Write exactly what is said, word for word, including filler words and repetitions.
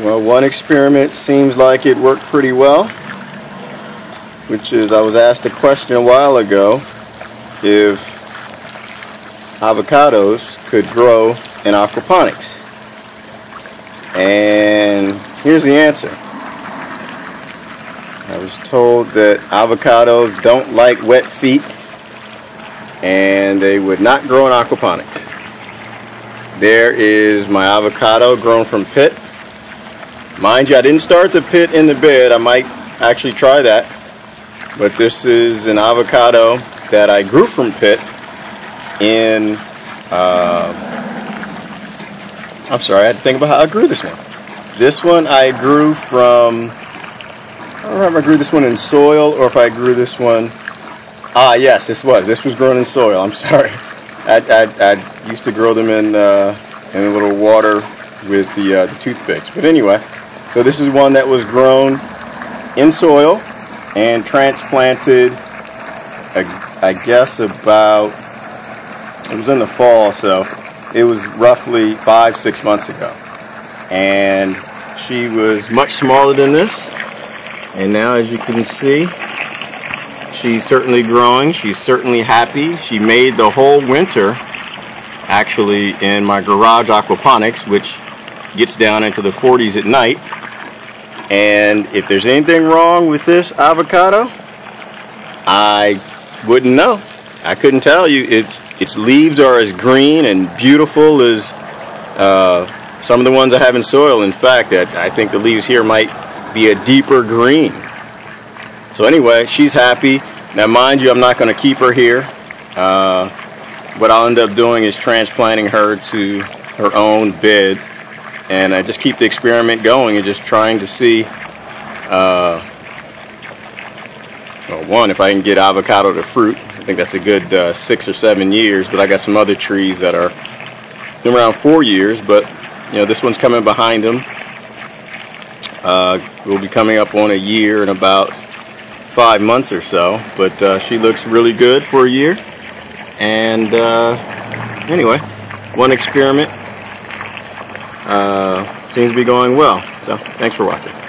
Well, one experiment seems like it worked pretty well, which is I was asked a question a while ago if avocados could grow in aquaponics. And here's the answer. I was told that avocados don't like wet feet and they would not grow in aquaponics. There is my avocado grown from pit. Mind you, I didn't start the pit in the bed. I might actually try that. But this is an avocado that I grew from pit in, uh, I'm sorry, I had to think about how I grew this one. This one I grew from, I don't remember if I grew this one in soil or if I grew this one, ah yes, this was, this was grown in soil, I'm sorry. I, I, I used to grow them in, uh, in a little water with the, uh, the toothpicks. But anyway, so this is one that was grown in soil and transplanted, I, I guess about, it was in the fall, so it was roughly five, six months ago. And she was much smaller than this. And now, as you can see, she's certainly growing. She's certainly happy. She made the whole winter, actually, in my garage aquaponics, which gets down into the forties at night. And if there's anything wrong with this avocado, I wouldn't know. I couldn't tell you. Its its leaves are as green and beautiful as uh, some of the ones I have in soil. In fact, I, I think the leaves here might be a deeper green. So anyway, she's happy. Now mind you, I'm not going to keep her here. Uh, what I'll end up doing is transplanting her to her own bed, and I just keep the experiment going and just trying to see, uh, well, one, if I can get avocado to fruit. I think that's a good uh, six or seven years, but I got some other trees that are been around four years, but you know, this one's coming behind them. Uh, we'll be coming up on a year in about five months or so, but uh, she looks really good for a year. And uh, anyway, one experiment uh, seems to be going well. So thanks for watching.